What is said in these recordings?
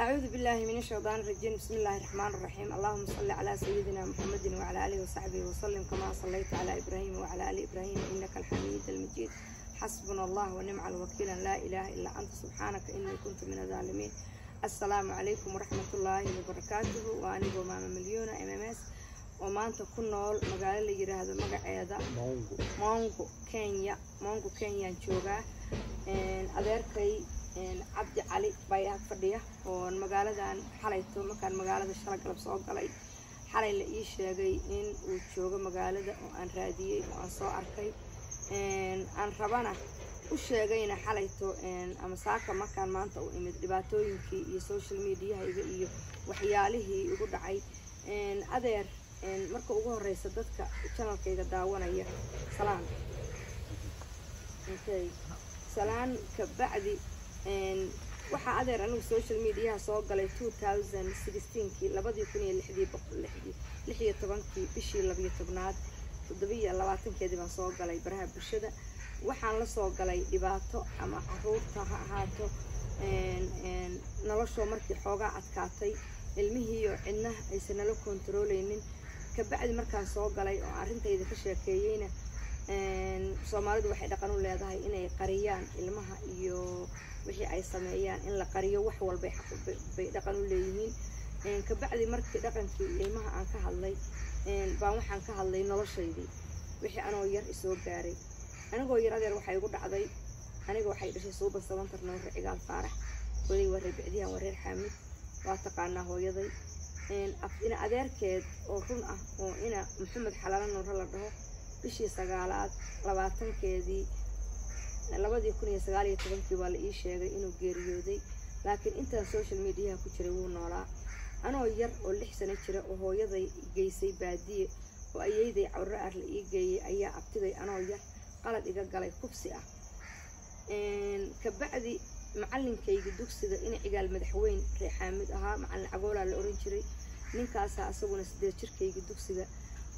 أعوذ بالله من الشيطان الرجيم. بسم الله الرحمن الرحيم. اللهم صل على سيدنا محمد وعلى آله وصحبه وسلم كما صليت على إبراهيم وعلى آل إبراهيم إنك الحميد المجيد. حسبنا الله ونعم الوكيل، لا إله إلا أنت سبحانك إني كنت من الظالمين. السلام عليكم ورحمة الله وبركاته. وأنا بماما مليون MMS ومانتا كنول مقالة اللي جرى هذا المقع هذا مونغو كينيا جوغا أديركي عبد علي بايها فردية والمقالة دان حاليتو مكان مقالة دا شرق لبسوق علي حالي اللي إيشاقي إن وجوغا مقالة دا وأن رادية وأن صو أركي أن ربانا وشاقينا حاليتو أما ساكا مكان مانتا وإمد لباتوينكي يسوشيال ميديا هايقا إيو وحياليهي يقود عي أدير marka ugu horeysa dadka channelkayga daawanaya salaan okay salaan ka bacdi waxa adeer anigu social media soo galay 2016 2016 bishii 12aad 22 baan soo galay baraha bulshada. Waxaan la soo galay dhibaato ama caruurta ha ahaato nolosho markii xoogaa adkaatay ilmihii oo cidna aysan la controleynin. كبعد مركان صوّق علي وعرّنت إذا كشيء كيينا صومالد واحد قانون لهذا هاي إنه قريان المها يو وشيء أي سمايان إلا قرية وحول بيحق قانون ليهين كبعد مرك دقن في المها عن كهاللي بعوض عن كهاللي نلا شيء دي وشيء أنا وير إسوق جاري أنا وير هذا الواحد يقول عضي أنا الواحد بشي صوب بس طبعا ترنور رجال فارح ولي وري بعديها وري الحامد وأعتقد أنه يضي إن أدركت أخون أو إن محمد حلال نور الله بشي سجالات لبعضهم كذي لبعض يكون يسجل يتبون في بالي شيء إنه جريودي. لكن أنت السوشيال ميديا كتشربون نارا أنا وير واللي حسنا كتشرب وهو يضي جيسي بعدي وأي يضي عرّة اللي يجي أي أبتدي أنا وير قالت إذا قالي كبسة كبعدي معلم كي جدوك سيدا إن عجال مدحوين رحمد أها مع العجولة الأورنجري من كاسة أصابنا سيدا شركة جدوك سيدا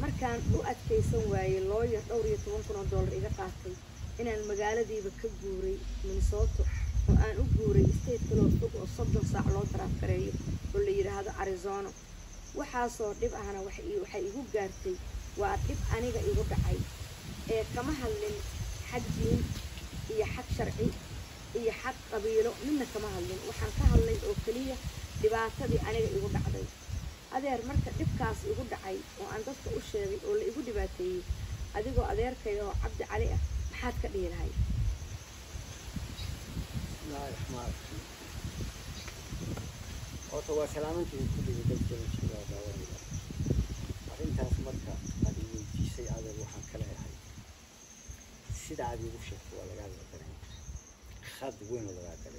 مركان وقت كيسون ويا لوير دوري $100 إذا قاتي إن المجالدي بكجوري من صوته وأنا أجوري استيت كله فوق الصدر صعلو ترى فري واللي يرى هذا أريزونا وحاصر يبقى أنا وحيجوب جارتي وأتبقى أنا جا يجوب عاي كما هالن حد دين هي حد شرعي هي حد قبيله منا كما هالن وحنكها اللي أوكلية dhibaatadii aniga igu dhacday adeer marka dhibkaas igu dhacay oo aan dadka u sheegay oo la igu dhibaateeyay adigoo adeerkayga oo Cabdi Cali ah maxaad ka dhiilahay naay xamaar oo tawa salaamantii ku dhigay dadka daawada arintaas marka adigii jisay adeer waxaan kala yahay sida adigu sheegto waa laga hadlay khad weyn laga kala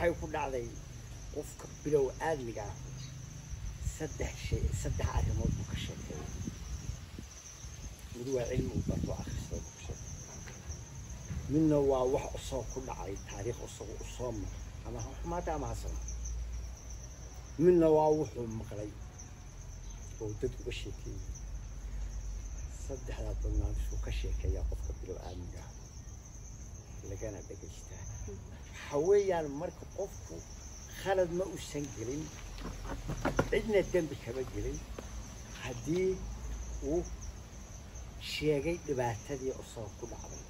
حيكون علي وفق بلو آدمي على صدق على موضوع كشيء موضوع علم وبرضو أخصائي كشيء منه واحد أصاب كل عاي تاريخ أصاب أما هم ما تعمل صنع منه واحد مقلي وتدق كشيء صدق على طنان شو كشيء كي يقف بلو آدمي على لجانا بقشته حويا المرك قفكو خالد ما أوسنجلين عندنا الدم بكبجلين هدي وشيء جيد بعتدي أصاب كل عمل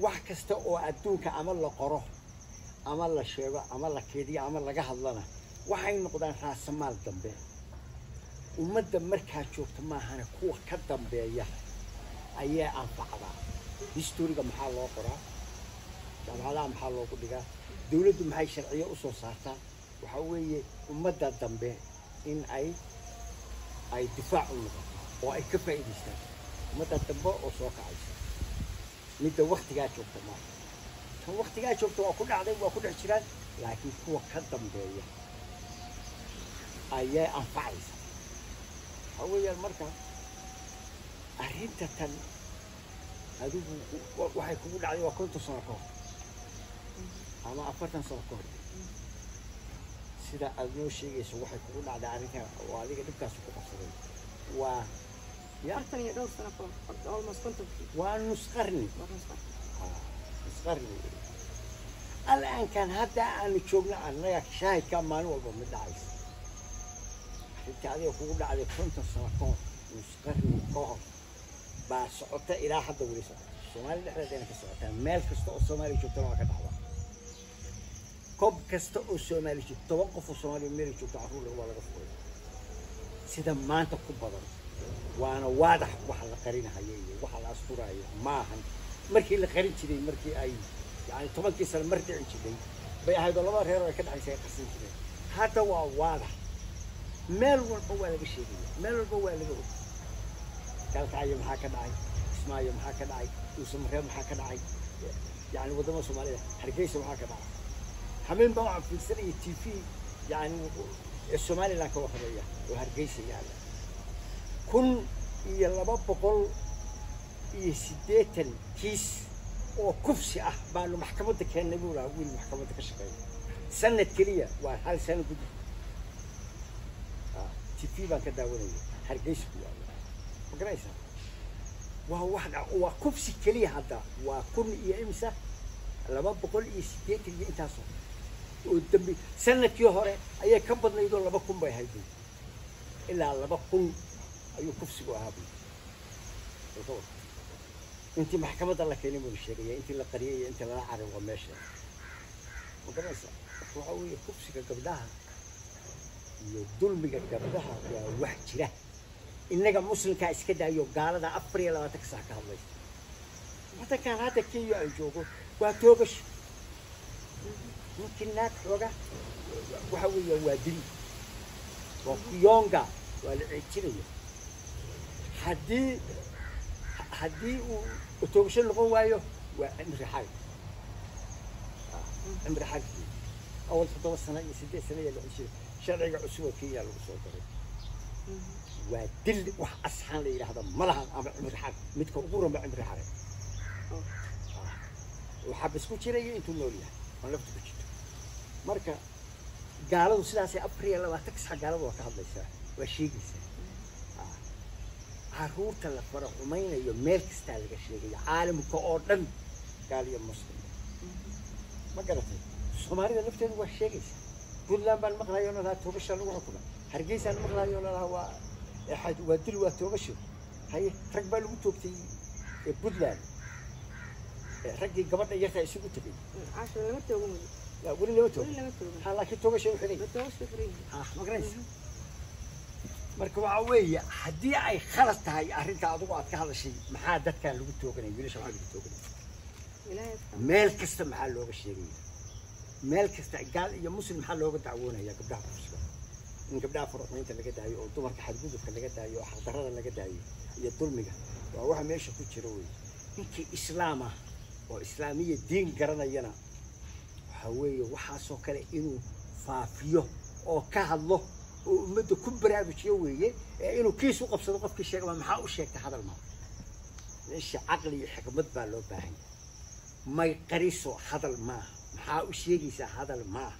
واحد كستو أدونك عمل له قراه عمل له شباب عمل له كذي عمل له جهل لنا واحد نقدان راس مال دم به ومدة مركها شوفت ما هنكوه كدم بياه أيه أنفعها هيستوريكا محل الله قرا جمعلا محل الله قديكا دولة محي شرعية أصول صارتا وحوي ومدة الدنبه إن أي دفاع الله وأي كفة إديستان ومدة الدنبه أصول كعيشة مدة وقت جات شوفت ما وقت جات شوفت وأكون عظيم وأكون عشرات لكن هو كدم بيه أيه أنفعيس هو يالمركب أرينت تن هذو وحي كمل عليه وكنت صاركوا أما أفرتن صاركوا سيدا أذنو شيء يسوي وحي كمل على أرينها وعليه دكتور سكوبصري و أفرتن يدور صاركوا أول ما سكنت ونسخرني نسخرني الآن كان هذا أنا شغلنا على شاي كمان وبمد عايز أنت عليه وقول عليه كنت صاركوا نسخرني كوه بس أنت إلى حد وليس الصومالي اللي إحنا دينا في الصومالي مال كستو الصومالي شو تروح كتعوض كوب كستو الصومالي شو توقف الصومالي ميري شو تعرفوا اللي هو على غفور سيدا ما أنت كوب بدر وأنا واضح واحد القرين هيجي واحد الأسطورة هي معهن مركي اللي قرين كذي مركي أي يعني طبعا كيس المرتع كذي بيا هيدا الله غيره كده عايز يقسم كذي هذا هو واضح مال والقوة اللي بيشيله مال والقوة اللي بيقول كانت عايم هكذا عاي اسماعيل هكذا عاي يوسف غير هكذا عاي يعني ودمه الصومالية حركيسه هكذا عاي حمين بوعب في السنة التي في يعني الصومالي لك وخرية وهركيسه يعني كل يلا بقول يسديت الكيس وكفسي أحبال ومحكمتك كان نقول أقول محكمتك الشقية سنة كلية وهل سنة جديدة تي في بقى كده وليه حركيسه يعني قريسة وهو واحد وكفسي كليه هذا وكل يمسه لما بقول يسكت اللي انت صار قدامي سنة يهره أي كم بدنا يدور لما بكون بيهيدي إلا لما بكون أيو كفسي وهابي بالضبط أنت محكمة الله كلمة الشرعية أنت لا قرية أنت لا عارف وماشي وقريسة وهو كفسي كقبلها يدل بقى قبلها واحد شراه إنك مسلم كاس كده يقال هذا أبريل لا تكسر كهالميت. متى كان هذا كي يعجوه واتوقش ممكن نات وجا وحوي وادري وقيانجا والعتيري. حدي وتوقش الغوايو وأمر حاج. أمر حاج أول خطوة السنة يسدي السنة اللي عشرين شرعي عسوة كيا العسوة ودل وح أصحان لي هذا مرهن عمر حرب متك أقوله بعمر حرب وحب سكوت شريعي أنتم نوريها ما لفت بجته مركا قالوا سلاسة أبريل لا تكسح قالوا وكهذا يسا وشيء يسا عروت الفرق ومين يوم ملك استعلق الشيء عالم كأردن قال يوم مسلم ما قالت سماري نفتن وشيء يسا كلنا بالمقلايون هذا توبش الله حكمه هرجيس المقلايون هو أحد ودل وتوبش هاي ركب الوتوب تي بدلان ركب قبض يرتع يسوق تبي عشان لما توبون لا قولي لما توب هلا كي توبش وخرين توبش وخرين ما قريش مركب عوية حدي أي خلاص تهاي أهرنت عضو عطك هذا الشيء محادث كان لو توبني يقولش ما توبني مالك استم حلو الشيء مالك استقال يا مسلم حلو بدعونا يا قبلها فرصة إن قبلها فرصة أنت اللي قدعي أو دمرك حدوزك اللي قدعي أو حضرها اللي قدعي يا الظلمة وأروح ماشي كل شروي إنك إسلامة وإسلامية دين قرنا ينا وحوي وحاسو كلا إنه فافيو أو كهله ومده كل براد وشيوية إنه كيس وقف صدقة في شيء ما محاوش يك هذا المال ليش عقلي حكمت بالو باهي ما يقريسو هذا المال محاوش يجيس هذا الماء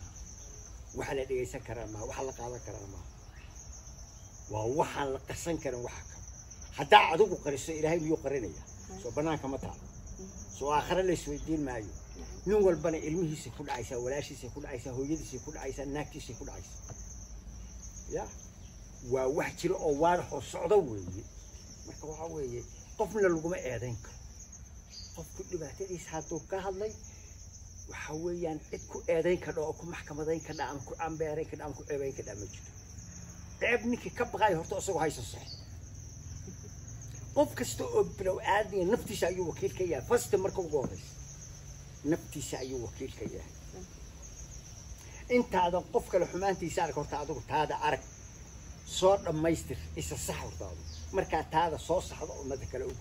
وحلا ليس كرامة وحلا قال كرامة ووحلا قسن كرام وحكم حتى عدوك قريش إلهي بيقرنية سو بناك مطعم سو آخر اللي سويدين معي نقول بنا علمه سيكون عيسى ولا شيء سيكون عيسى هو يد سيكون عيسى ناكي سيكون عيسى يا ووحكي الأوان وصعدوي مركوا حويه قفنا لقمة إيرانك قف كل بعدين يسحتوا كهاللي وحويان إتكو أدين كذا أكو محكمة دين كذا أمكو أمبارين كذا أمكو أبين كذا مجد تعبني ككب غاي هرتو أسوي هاي صح قف كستو بلو أدين نفتي شيء وكيل كيا فست مركب جوهرس نفتي شيء وكيل كيا أنت هذا قف كالحمان تيسارك هرت هذا هذا عرق صار مايستر إيش الصح هرت هذا مركات هذا صوص هذا ما ذكره أكو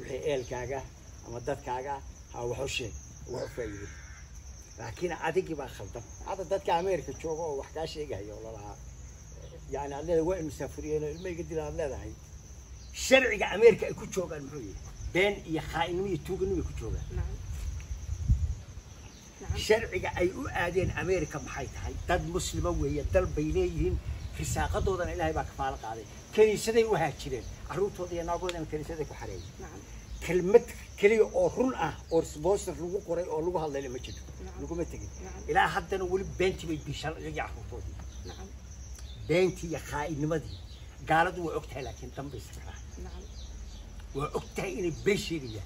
وحيل كاجا أمدد كاجا أو حوشين وعفاية لكن عادي ما خلطت عاد دتك امريكا جوجو وحكا شيغاي والله يعني على وين مسافرين ما يقدر على هاي شرعي امريكا كو جوغان محوي بين يا خاينمي توغنمي كو جوغان شرعي اي او ادين امريكا maxay tahay dad muslimo weeye dal bayleeyeen fisaaqadoodan ilaahay baa kafaal qaaday kaniisaday u haajireen aruurtooda iyo naagoodan kaniisaday ku xareeyay كلمة كلي أو رن أو سبوس لغو كوري أو لغو هالليل ما تجد لغو ما تجد إلى حتى نقول بنتي بيشال يجعله فودي بنتي يا خاين مدي قالت وقتها لكن تم بسرعة وقتها إني بشرية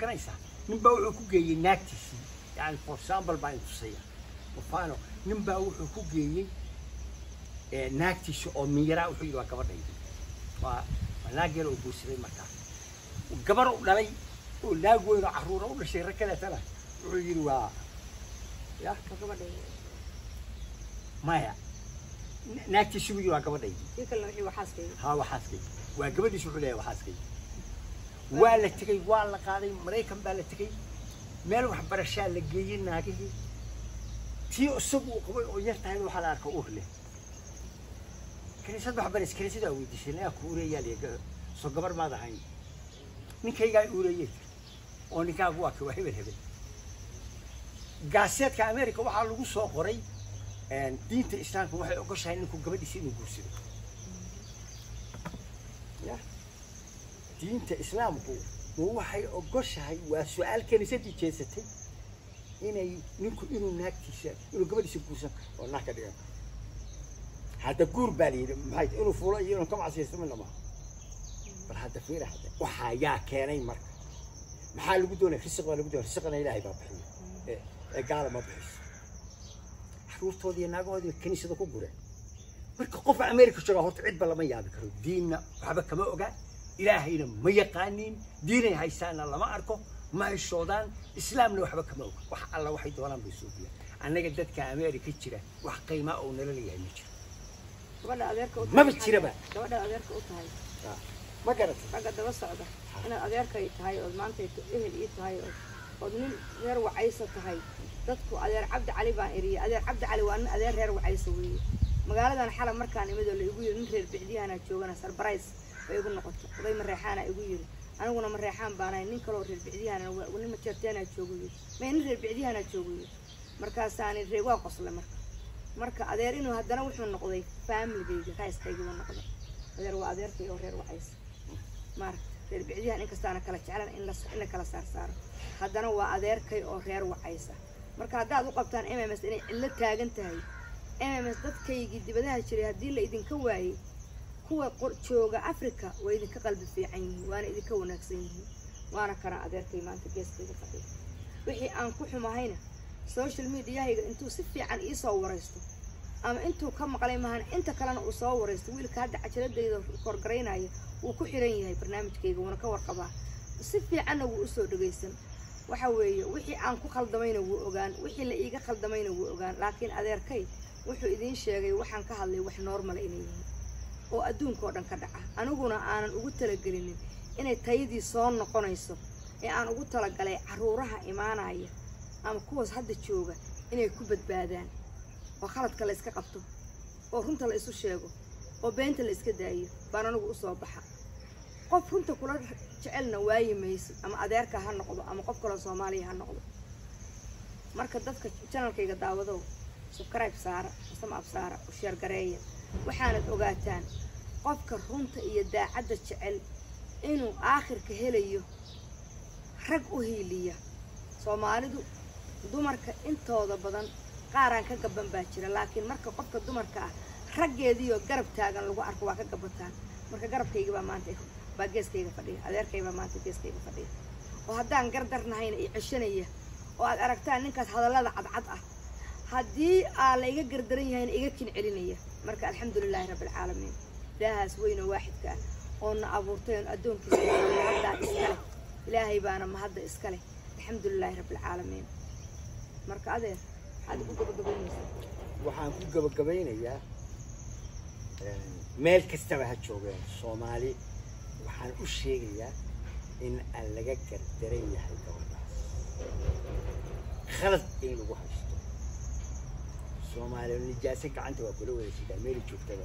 قريسة نباو حقوقي ناتسي يعني فرسامبل باين تصير وفانو نباو حقوقي ناتسي أو ميرا وحيد وكبر نيجي وناجر وبوسري مكان وقبروا لي ولاقوا إلى عروره ولا شيء ركلة ترى ويروى يا كقبر ما يا نأتي شو يروى قبر يجي يكلم حلو حاسكي ها وحاسكي وقبل يشوفوا ليه وحاسكي ولا تكي ولا قاري مريكم بلا تكي ماله حبر الشال اللي جينا كذي تيو سبوا قوي ويرتاح له حلاك وأهله كنيسة بحبرس كنيسة داوي تشيلنا كوري يلي سو قبر ما ده هاي نكيجا يوريك، ونكيجا قواك وحبل هبل. قاسيت كأمريكا وحلو قصة قري، دين الإسلام كوحي قصة إنكم قبل يصير نقصير. يا دين الإسلام كوحي قصة هاي وسؤال كنيسة تجسته، إني نكون إنه نكتشف إنه قبل يصير قصة ونحكي ده. هذا قربالي هاي إنه فلان إنه كم عصير من لما. هذا في رحلة وحياة كاني مرة محل بدون خسق ولا بدون خسق أنا إلهي بابحي قال ما بحس حروف تودي ناقو هذه الكنيسة ذو كبرة بركة قف أمريكا شو راهو تعد بلا ما يذكروا ديننا وحبك كما أقول إلهينا ما يقانين ديننا هاي سالنا الله ما أركو ما الشودان إسلامنا وحبك كما أقول وح الله وحيد ولا بيسوبيا أنا جدت كأمريكا كتيرة وحقيمة أو نللي يعني ما بتشيره بقى ما قررت حاجة دراسة هذا أنا أذكر يتهاي وزمان تيجي يتهاي ومن غير وعيسى تهاي تذكر أذكر عبد علي بانيري أذكر عبد علي وأن أذكر غير وعيسى ويا مقالة أنا حلا مركاني مدول يقول ننتهي بعديها أنا شو أنا صار برايس ويقول نقط وضي من ريحانة يقول أنا وأنا من ريحان باناي ننكر وننتهي بعديها أنا وننتهي ما تشتي أنا شو يقول ما ننتهي بعديها أنا شو يقول مركز ثاني ريوا قصلا مركز أذكر إنه هذا أنا وش من نقضي فاهم البيجي خايس تيجي من نقضي أذكر وأذكر في غير وعيسى مارك تربيعيها إنك استأنا كلا تعلم إن كلا صار هذا نوع عذير كي أو غير وعيسى مارك هذا ذو قبطان MMS إن اللي تاجن تهي MMS ضد كي جدي بدها تشريها دي اللي إذا كوعي كوا قرشوجا أفريقيا وإذا كقلب في عيني وأنا إذا كونك زيني وأنا كرا عذير كي ما أنت جالس في القبيل وحي أنكوح ما هنا السوشيال ميديا هي أنتوا سفي عن إيه صوريستو أما أنتوا كم قليل مهان أنت كلنا أصوريستو ويلكاد عشرة دقيقة كورجرين هاي وكحيرين هاي برنامج كيجا ونكور قباه صفي عنا وأسود جيسن وحوي وحي عنكو خلدمينا ووجان وحي اللي إيجا خلدمينا ووجان لكن أذير كي وحو إذين شيء وحن كهاللي وحن نورمال إني وأدون كورن كدعة أنا قلنا أنا قلت لك جلني إن التيدي صان قنيسه أنا قلت لك جلني عرورها إيمانا هي أما كوز حد تشوجا إن الكوبت بعدين وخلت كلا إسك قبته وهم تلا إسوش شيجو وبنت اللي إسك دايو بنا نقول صباحا قف هنت كلر تعلنا واي ميس أما أدارك هالنقض أما قف كلر صومالي هالنقض مركز دفك كنا كي قد عوضوا سكراب سارة سمع بسارة وشير قرية وحانت أوقاتان قف كهنت يدا عدة تعل إنه آخر كهليه حرق أهليه صومالي دو مركز أنت هذا بدن قارن كجبن باشرة لكن مركز قف كدو مركز حرق يديه قرب تاجن لو أركوا كجبن تان مركز قرب تيجي بمانته باجيس كيف فدي أدير كيف ما أنت جيس كيف فدي وهذا نقدرنا هنا عشانية وأركتها إنك هذا لا عد عدأ هذه على إيجا قدرني هنا إيجا كين علنية مركز الحمد لله رب العالمين ده سوينا واحد كا قن أبورتين أدون كذا هذا إسكالي لا هيبانا ما هذا إسكالي الحمد لله رب العالمين مركز أدير هذا كوكب كبيني وحان كوكب كبيني يا مالك استوى هالشوبين الصومالي وحن أشياء إن اللجأ كتيرين يحلقون غلط إيه لو واحد شتو الصومالي اللي جاسك عنده وقولوا إيش ده ميل شو كده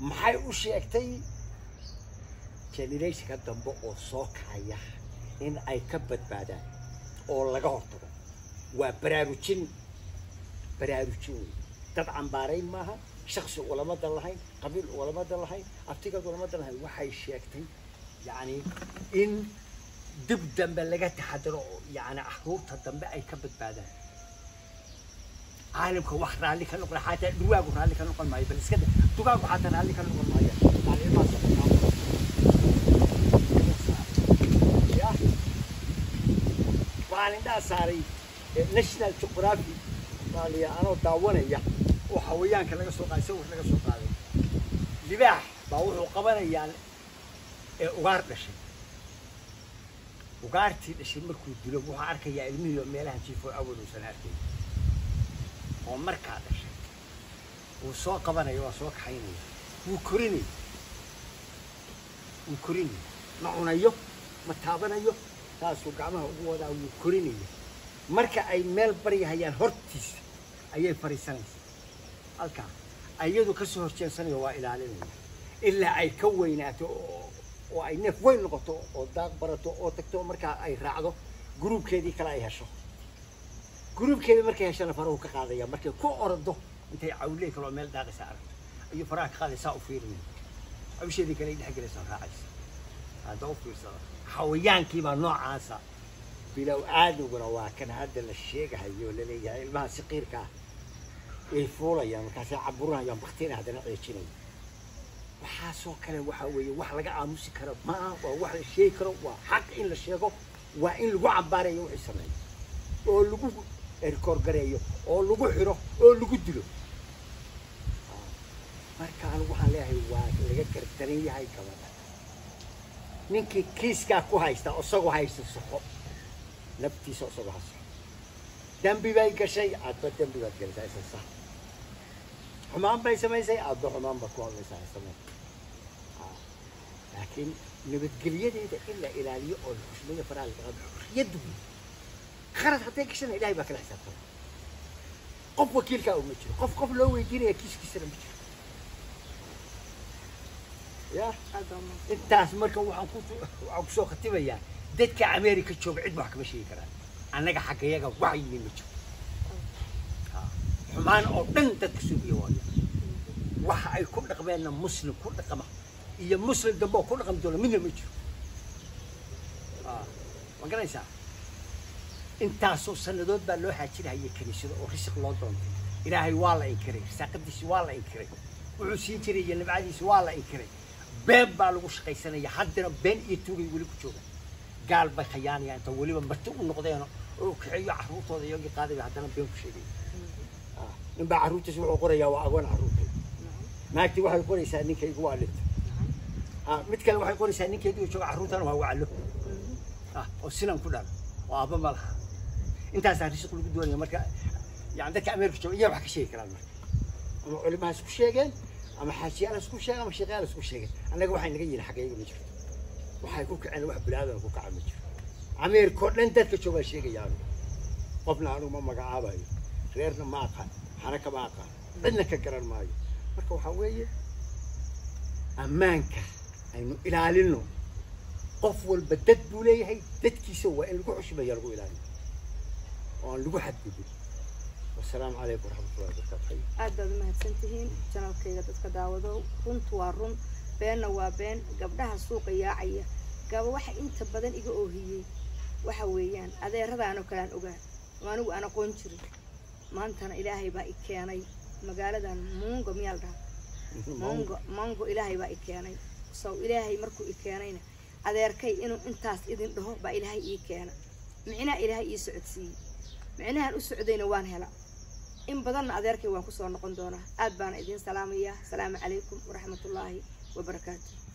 محيو شيكتي كان ليش قدام بقى صاك هيا إن أي كبت بعدين أو لقارته وبراروتين طبعا بارين معها شخص ولما الله قبيل ولما الله أفتكر ولما الله وحي شيكتي يعني إن دب دم لقيت حضره يعني أحوط الدم بقى يكبت بعدين عالمك وخر عليك أنا أقول حتى دواء وخر عليك أنا أقول ماي بس كده دواء وحتى عليك أنا أقول ماي يعني ما صار يا وعندنا ساري ناشنال جغرافي مالي أنا داوني يا وحويان كان لقى سوق يسوي لقى سوق هذا ذبح باوه وقبنا يعني وقارت لشيء وقارتي لشيء مركو دلوا وحارك يا علمي يوم يلا هنشوفه أول وسنتين ومرك هذا الشيء وسوق قبنا يوا سوق حيني وكريني معنا يوم متابنا يوم تاسو قامه هو ده وكريني مرك أي مال بري هيان هرتيس أي فريسانس ألكا أيده كسر هرتين سنة وإلى علمنا إلا أي كويناته وأي نفوين لقطه أو برته أو تكتو مركا أي رعده جروب كذي كلا يهشوا جروب كذي مركا هشنا فروك قاضية مركا كو أرده أنت عوليك لو مال ده سعر أي فراك خالي ساو فيرني أي شيء ذيك اللي يحق له سعر عايز هذا وفير سعر حويان كيما نوع عسا بلو عادوا بروا كان هذا الشيء هيقول لي يعني ما سقير كه الفولا يعني كاسة عبورنا يعني بختين هذا نقيتشيني وحاسو كله وحوي وحلا جاء موسيقى ما ووحلا شيء كرو وحق إن الشيء وإن الوعي باري يوم إسرائيل أو لقو الكور جريو أو لقو حرة أو لقو دلو مركان وحلا هاي وحلا جاك التاني هاي كمان نينك كيس كاكو هايستا أصغو هايستا صحو نبتي صحو دمبي بايك شيء عدت دمبي بايك كذا يسوع حمام بايس ما يسوي عدت حمام بقوام يسوي سماه لكن نبت قليل إذا إلا إلى ليقول مش من فرع الغرب يدوي خرج حتى كشنا إلى يبقى كله سافر قف وكيل كأو متشر قف لو يجيني كيس كيس متشر يا أدم أنت أسمرك وحنكوت وعكسه ختبي يعني دتك أمريكا تشوف عد محكمة شيء كذا أنا حكياك وعي من مشوف حمان أردن تكسبي وايا وحاي كل قبائلنا مسلم كل قمة إيه مسلم دبوا كل قمة دول من المشوف ما قال إنسان أنت أسوس سندود باللوحة كذا هي كريسة ورسق لندن إلى هاي والله يكري ساقدش والله يكري وعسين كري اللي بعد والله يكري باب بالوش قيسنا يحضر بين يتوه يقولك شو قال بخيان يعني تولي من بتقول نقدينا وكعيو عروت هذا يوجي قاضي بعدنا بيوم كشيدي من بعد عروت اسمع قرية وأقول عروتي ما أكتب واحد يقول يسألني كي يقولت متكلم واحد يقول يسألني كي يشوف عروت أنا وهو علو والسلام كلها وأبا مالها أنت هسه ريش تقول بدون المركز يعني عندك أمير في شو يبحث شيء كلام المركز اللي ما سكوت شيء قال أما حاشي أنا سكوت شيء أما شيء قال سكوت شيء أنا جوا حين نجي الحكي يقول نشوف وحيكون كأنه واحد بلادنا يكون كعمير عمير كورندا تشوف الشيء يعني قبلنا أنا وما مقعبه غيرنا معقد حركة معقد عندنا كقرار ماي مركو حويه أمانك إنه إلى علنه قفوا البدد دولي هي تدكي سوى إن الجوع شو بيرجو إلى علنه أن الجوع حد بيجي والسلام عليكم ورحمة الله وبركاته أدد ما هتسنتين كانوا كذا بس كداودو رنت ورن بين وبين قبلها السوق ياعية قبل واحد أنت بدن إجا أوهية وحويان هذا رضا أنا كان أجا ما نو أنا كونشري ما أنت أنا إلهي بقى إكياني مقالة ده مانجو ميالدا مانجو إلهي بقى إكياني سو إلهي مركو إكيانينا هذا يركي إنه أنتاس إذن ده بقى إلهي إكيانا معنا إلهي يسعدسي معنا هالسعدين وان هلا إن بدنا أذكرك وأقصى نقدونه أبان إذن سلام عليكم ورحمة الله وبركاته.